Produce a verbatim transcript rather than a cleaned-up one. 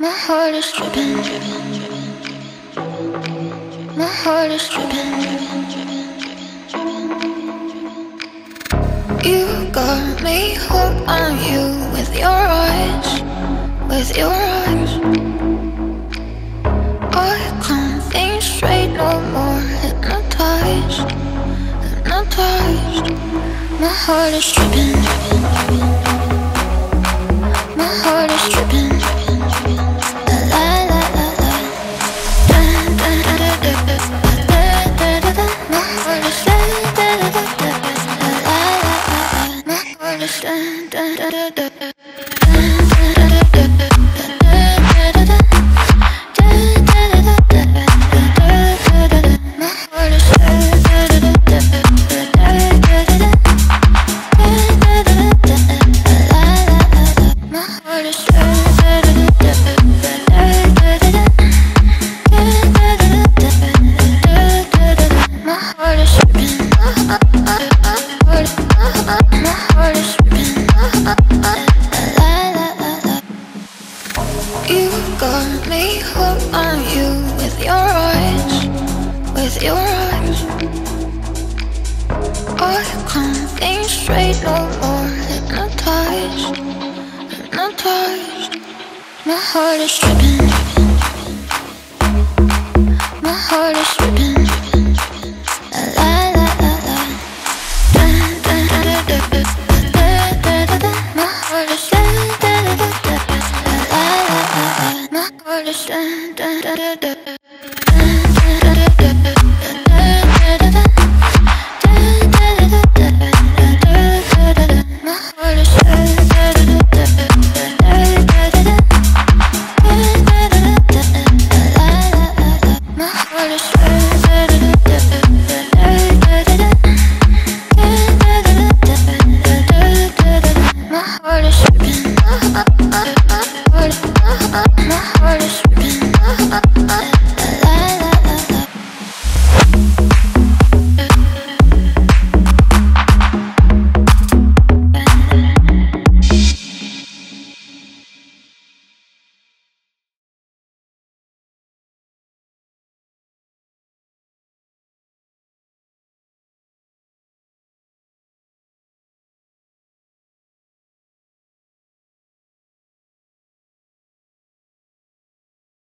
My heart is dripping, dripping, dripping, dripping. My heart is dripping, dripping, dripping, dripping. You got me hooked on you with your eyes, with your eyes. I can't think straight no more. Hypnotized, hypnotized. My heart is dripping, dripping, dripping. My heart is dripping. My heart is dripping.